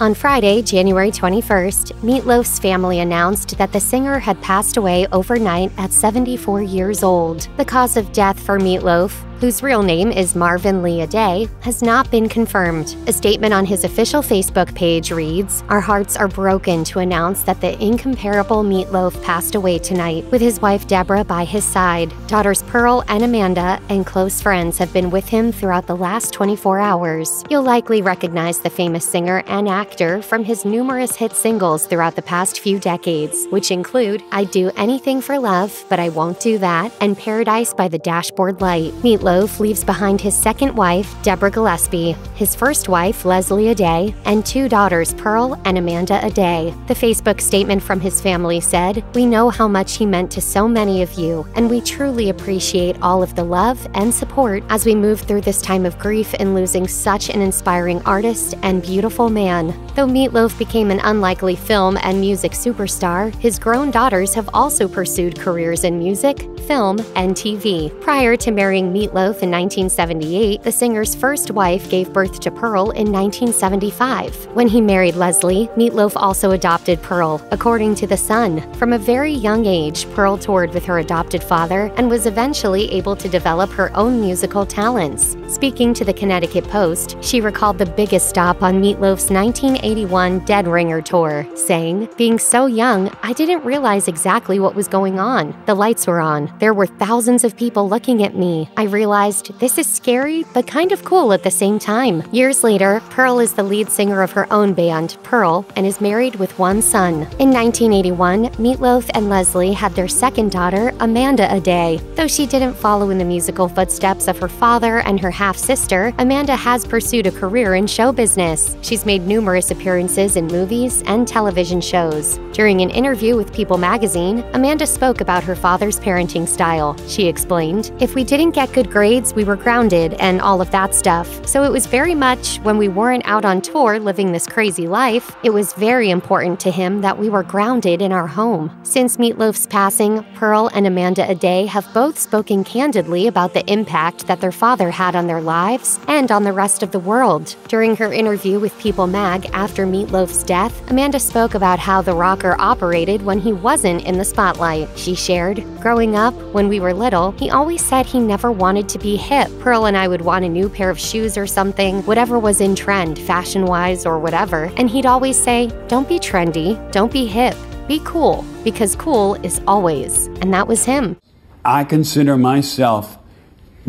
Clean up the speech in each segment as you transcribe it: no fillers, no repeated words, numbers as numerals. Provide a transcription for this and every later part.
On Friday, January 21st, Meat Loaf's family announced that the singer had passed away overnight at 74 years old. The cause of death for Meat Loaf, whose real name is Marvin Lee Aday, has not been confirmed. A statement on his official Facebook page reads, "Our hearts are broken to announce that the incomparable Meat Loaf passed away tonight, with his wife Deborah by his side. Daughters Pearl and Amanda and close friends have been with him throughout the last 24 hours. You'll likely recognize the famous singer and actor from his numerous hit singles throughout the past few decades, which include I'd Do Anything For Love But I Won't Do That and Paradise By The Dashboard Light." Meat Loaf leaves behind his second wife, Deborah Gillespie, his first wife, Leslie Aday, and two daughters, Pearl and Amanda Aday. The Facebook statement from his family said, "We know how much he meant to so many of you, and we truly appreciate all of the love and support as we move through this time of grief and losing such an inspiring artist and beautiful man." Though Meat Loaf became an unlikely film and music superstar, his grown daughters have also pursued careers in music, film, and TV. Prior to marrying Meat Loaf in 1978, the singer's first wife gave birth to Pearl in 1975. When he married Leslie, Meat Loaf also adopted Pearl, according to The Sun. From a very young age, Pearl toured with her adopted father and was eventually able to develop her own musical talents. Speaking to the Connecticut Post, she recalled the biggest stop on Meat Loaf's 1981 Dead Ringer tour, saying, "Being so young, I didn't realize exactly what was going on. The lights were on. There were thousands of people looking at me. I realized this is scary but kind of cool at the same time." Years later, Pearl is the lead singer of her own band, Pearl, and is married with one son. In 1981, Meat Loaf and Leslie had their second daughter, Amanda Aday. Though she didn't follow in the musical footsteps of her father and her half-sister, Amanda has pursued a career in show business. She's made numerous appearances in movies and television shows. During an interview with People magazine, Amanda spoke about her father's parenting style. She explained, "If we didn't get good grades, we were grounded and all of that stuff. So it was very much when we weren't out on tour living this crazy life, it was very important to him that we were grounded in our home." Since Meat Loaf's passing, Pearl and Amanda Aday have both spoken candidly about the impact that their father had on their lives and on the rest of the world. During her interview with People Mag after Meat Loaf's death, Amanda spoke about how the rocker operated when he wasn't in the spotlight. She shared, "Growing up, when we were little, he always said he never wanted to be hip. Pearl and I would want a new pair of shoes or something, whatever was in trend, fashion-wise or whatever, and he'd always say, 'Don't be trendy, don't be hip, be cool, because cool is always.'" And that was him. I consider myself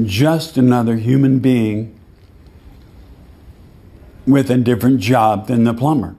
just another human being with a different job than the plumber.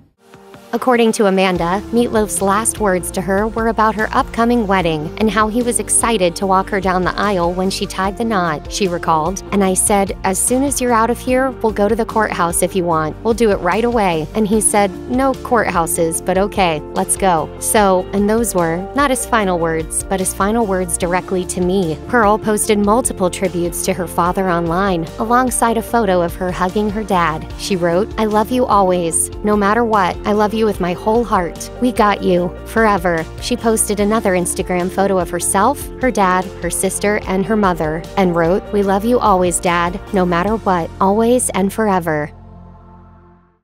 According to Amanda, Meat Loaf's last words to her were about her upcoming wedding and how he was excited to walk her down the aisle when she tied the knot. She recalled, "And I said, 'As soon as you're out of here, we'll go to the courthouse if you want. We'll do it right away.' And he said, 'No courthouses, but okay, let's go.' So," and those were not his final words, but his final words directly to me. Pearl posted multiple tributes to her father online, alongside a photo of her hugging her dad. She wrote, "I love you always, no matter what. I love you with my whole heart. We got you. Forever." She posted another Instagram photo of herself, her dad, her sister, and her mother, and wrote, "We love you always, Dad, no matter what, always and forever."